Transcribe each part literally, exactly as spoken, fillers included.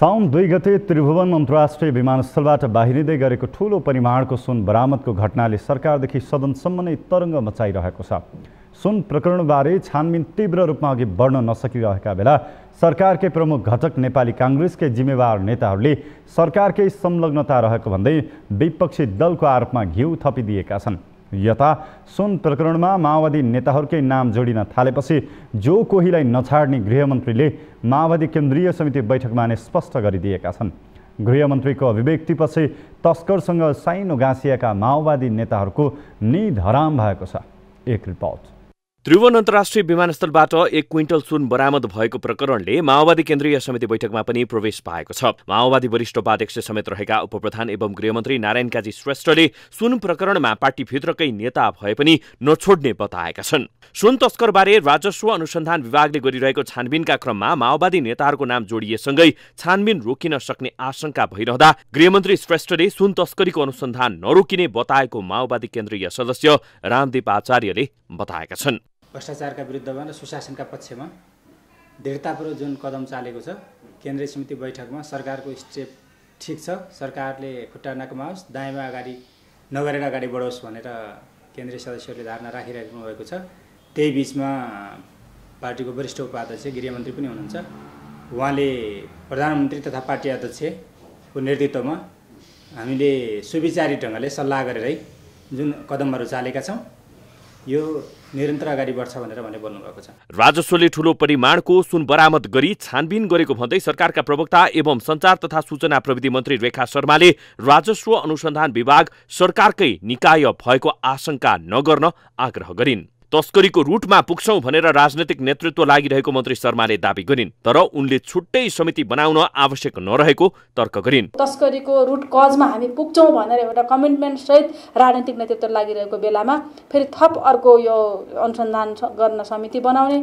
साउन दुई गते त्रिभुवन अन्तर्राष्ट्रिय विमानस्थलबाट बाहिरिँदै गरेको ठूलो परिमाणको सुन बरामदको घटनाले सरकारदेखि सदनसम्म नै तरंग मचाइरहेको छ। सुन प्रकरणबारे छानबिन तीव्र रूपमा अघि बढ्न नसकिरहेका बेला सरकारकै प्रमुख घटक नेपाली कांग्रेसकै जिम्मेवार नेताहरूले सरकारकै संलग्नता रहेको भन्दै विपक्षी दलको आरोपमा घिउ थपिदिएका छन्। यता सुन प्रकरणमा माओवादी नेताहरूकै नाम जोडिन थालेपछि जो कोहीलाई नछाड्ने गृहमन्त्रीले माओवादी केन्द्रीय समिति बैठकमा नै स्पष्ट गरिदिएका छन्। गृहमन्त्रीको अभिव्यक्तिपछि तस्करसँग साइनो गाँसिएका माओवादी नेताहरूको निधराम भएको छ। एक रिपोर्ट। त्रिभुवन अन्तर्राष्ट्रिय विमानस्थलबाट एक क्विन्टल सुन बरामद भएको प्रकरणले माओवादी केन्द्रीय समिति बैठकमा पनि प्रवेश पाएको छ। माओवादी वरिष्ठ उपाध्यक्ष समेत रहेका उपप्रधान एवं गृहमन्त्री नारायण काजी श्रेष्ठले सुन प्रकरणमा पार्टीभित्रकै नेता भए पनि नछोड्ने बताएका छन्। सुन तस्करबारे राजस्व अनुसन्धान विभागले गरिरहेको छानबिनका क्रममा माओवादी नेताहरूको नाम जोडिएसँगै छानबिन रोकिन सक्ने आशंका भइरहँदा गृहमन्त्री श्रेष्ठले सुन तस्करीको अनुसन्धान नरोकिने बताएको माओवादी केन्द्रीय सदस्य रामदीप आचार्यले बताएका छन्। भ्रष्टाचारका विरुद्धमा र सुशासनका पक्षमा दृढतापूर्वक जुन कदम चालेको छ, केन्द्रीय समिति बैठकमा सरकारको स्टेप ठिक छ, सरकारले खुट्टा नकमाओस्, दायाँमा अगाडि नगरेर अगाडि बढोस् भनेर केन्द्रीय सदस्यहरूले धारणा राखिराख्नु भएको छ। त्यही बीचमा पार्टीको वरिष्ठ उपाध्यक्ष गृहमन्त्री पनि हुनुहुन्छ, उहाँले प्रधानमन्त्री तथा पार्टी अध्यक्षको नेतृत्वमा हामीले सुविचारी ढङ्गले सल्लाह गरेरै जुन कदमहरू चालेका छौँ यो निरन्तर अगाडि बढ्छ भनेर भने बोल्नु भएको छ। राजस्वले ठूलो परिमाणको सुन बरामद गरी छानबिन गरेको भन्दै सरकारका प्रवक्ता एवं संचार तथा सूचना प्रविधि मन्त्री रेखा शर्माले राजस्व अनुसन्धान विभाग सरकारकै निकाय भएको आशंका नगर्न आग्रह गरिन्। तस्करीको रूटमा पुग्छौं भनेर राजनैतिक नेतृत्व लागिरहेको मन्त्री शर्माले दाबी गरिन्, तर उनले छुट्टै समिति बनाउन आवश्यक नरहेको तर्क गरिन्। तस्करीको रूट कजमा हामी पुग्छौं भनेर एउटा कमिटमेन्ट सहित राजनैतिक नेतृत्व लागिरहेको बेलामा फेरि थप अर्को यो अनुसन्धान गर्न समिति बनाउने,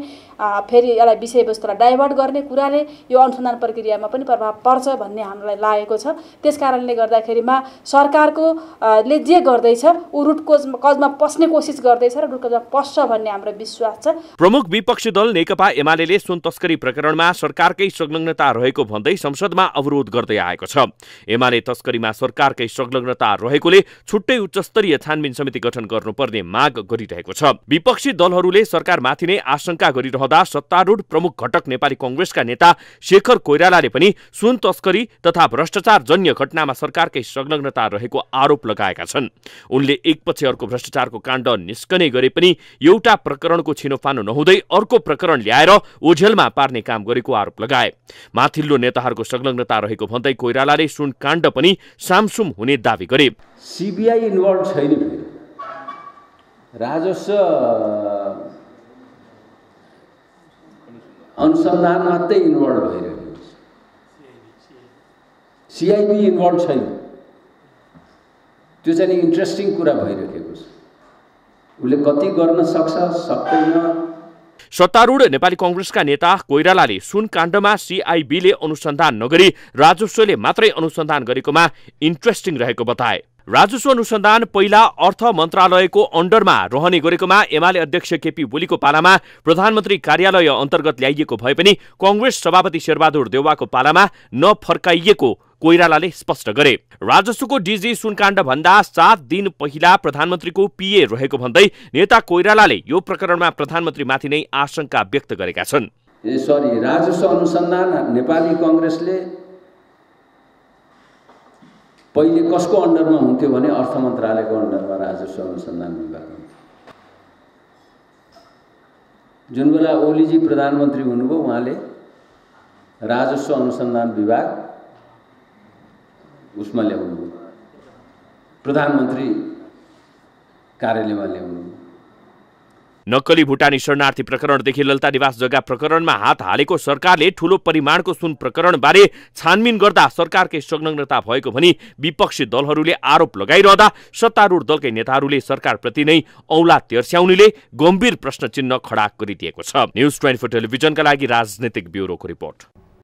फेरि यसलाई विषयवस्तुलाई डाइभर्ट गर्ने कुराले यो अनुसन्धान प्रक्रियामा पनि प्रभाव पर्छ भन्ने हामीलाई लागेको छ। त्यसकारणले गर्दाखेरिमा सरकारको ले जे गर्दैछ ऊ रूट कजमा पस्ने कोसिस गर्दैछ र रूट कजमा पस् भन्ने हाम्रो विश्वास छ। प्रमुख विपक्षी दल नेकपा एमाले सुन तस्करी प्रकरणमा सरकारकै संलग्नता रहेको भन्दै संसदमा अवरोध गर्दै आएको छ। एमाले तस्करीमा सरकारकै संलग्नता रहेकोले छुट्टै उच्चस्तरीय छानबिन समिति गठन गर्नुपर्ने माग गरिरहेको छ। विपक्षी दलहरूले सरकारमाथि नै आशंका गरिरहँदा सत्तारूढ प्रमुख घटक नेपाली कांग्रेसका नेता शेखर कोइरालाले पनि सुन तस्करी तथा भ्रष्टाचार जन्य घटनामा सरकारकै संलग्नता रहेको आरोप लगाएका छन्। उनले एकपछि अर्को भ्रष्टाचारको काण्ड निस्कने गरे पनि एउटा प्रकरणको छिनोफानो नहुँदै अर्को प्रकरण ल्याएर ओझेलमा पार्ने काम गरेको आरोप लगाए। माथिल्लो नेताहरूको संलग्नता रहेको भन्दै कोइरालाले सुन काण्ड पनि सामसुम हुने दावी गरे। सीबीआई इन्भल्भ छैन, फेरि राजस्व अनुसन्धान मात्रै इन्भल्भ भइरहेको छ, सीआईबी इन्भल्भ छैन। त्यो चाहिँ इन्ट्रेस्टिङ कुरा भइरहेको छ। उले कति गर्न सक्छ, सक्दैन। सत्तारूढ नेपाली कांग्रेसका नेता कोइरालाले सुन काण्डमा सीआईबीले अनुसन्धान नगरी राजस्वले मात्रै अनुसन्धान गरेकोमा इन्ट्रेस्टिङ रहेको बताए। राजस्व अनुसन्धान पहिला अर्थ मन्त्रालयको अन्डरमा रहने गरेकोमा एमाले अध्यक्ष केपी ओलीको पालामा प्रधानमन्त्री कार्यालय अन्तर्गत ल्याइएको भए पनि कांग्रेस सभापति शेरबहादुर देउवाको पालामा नफर्काइएको कोइरालाले स्पष्ट गरे। राजस्वको डीजी सुनकाण्ड भन्दा सात दिन पहिला प्रधानमन्त्रीको पीए रहेको भन्दै नेता कोइरालाले यो प्रकरणमा प्रधानमन्त्रीमाथि नै आशंका व्यक्त गरेका छन्। सरी, राजस्व अनुसन्धान नेपाली कांग्रेसले पहिले कसको अन्डरमा हुन्थ्यो भने अर्थ मन्त्रालयको अन्डरमा राजस्व अनुसन्धान विभाग हुन्थ्यो। जुन बेला ओलीजी प्रधानमन्त्री हुनुभयो उहाँले राजस्व अनुसन्धान विभाग उसमा ल्याउनु, प्रधानमन्त्री कार्यालयमा ल्याउनु। नक्कली भुटानी शरणार्थी प्रकरणदेखि ललिता निवास जग्गा प्रकरणमा हात हालेको सरकारले ठूलो परिमाणको सुन प्रकरणबारे छानबिन गर्दा सरकारकै संलग्नता भएको भनी विपक्षी दलहरूले आरोप लगाइरहँदा सत्तारूढ दलकै नेताहरूले सरकारप्रति नै औँला तेर्स्याउनेले गम्भीर प्रश्न चिन्ह खडा गरिदिएको छ। न्युज ट्वेन्टी फोर टेलिभिजनका लागि राजनीतिक ब्युरोको रिपोर्ट।